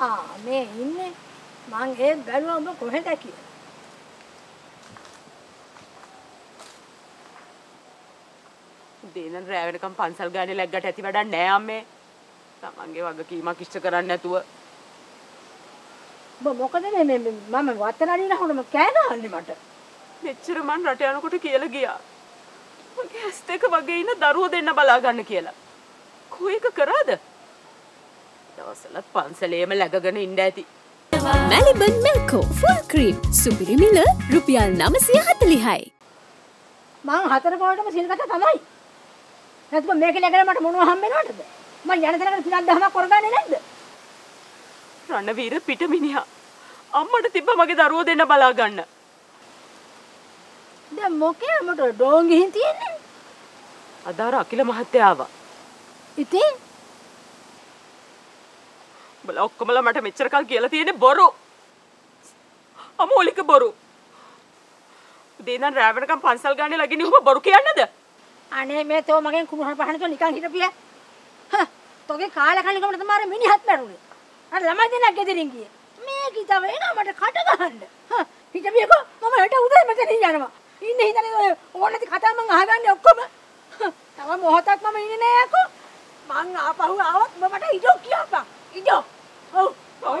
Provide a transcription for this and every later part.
아, 네, 있네. 망해, 별로 먹고 해다기. Deenan රැවෙනකම් පන්සල් ගානේ ලැග්ගට ඇති වැඩක් නෑ අම්මේ. තමන්ගේ වගකීමක් ඉෂ්ට කරන්න නැතුව. බෝ මොකද මේ මම වත්තනදී නහුනම කෑනාන්නේ මට. මෙච්චර මං රට යනකොට කියලා ගියා. මගේ ඇස් දෙක වගේ ඉන්න දරුවෝ දෙන්න බලා ගන්න කියලා. කොහේක කරාද? දවසලත් පන්සලේම ලැගගෙන ඉන්න ඇති. Melibon Milko full cream සුපිරි මිල රුපියල් 940යි. මං හතර පොළටම සීල් ගත්තා තමයි. නැත්නම් මේක ලැගගෙන මට මොනවා හම්බ වෙනවද? මං යන තරකට පිටක් දහමක් කරගන්නේ නැද්ද? රණවීර පිටමිනියා අම්මට තිබ්බා මගේ දරුවෝ දෙන්න බලා ගන්න. දැන් මොකේ මට ඩෝන් ගිහින් තියෙන්නේ? අදාර අකිල මහත්තයා ආවා. ඉතින් බල ඔක්කොමලා මට මෙච්චර කල් කියලා තියෙන්නේ බොරු. අමෝලික බොරු. Deenan රැවෙනකම් පන්සල් ගානේ ලගිනි ඔබ බොරු කියන්නද? අනේ මේ තෝ මගෙන් කුණුහල් පහන තෝ නිකන් හිටපිය. හා තෝගේ කාලා කන්නේ කොහොමද තමාර මිනිහත් මැරුණේ. අර ළමයි දෙනක් ගෙදරින් ගියේ. මේක ඉතව එනවා මට කට ගහන්න. හා හිටපියකෝ මම හෙට උදේ මෙතන යනවා. ඉන්නේ හිතන්නේ ඔය ඕනති කතා මං අහගන්නේ ඔක්කොම. තව මොහොතක් මම ඉන්නේ නෑ යකෝ. මං ආපහු ආවත් මමට ඉඩෝ කියපන්. ඉඩෝ. ඔව් ඔව්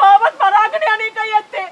මාවත් පරාගෙන යන්නේ කයි ඇත්තේ.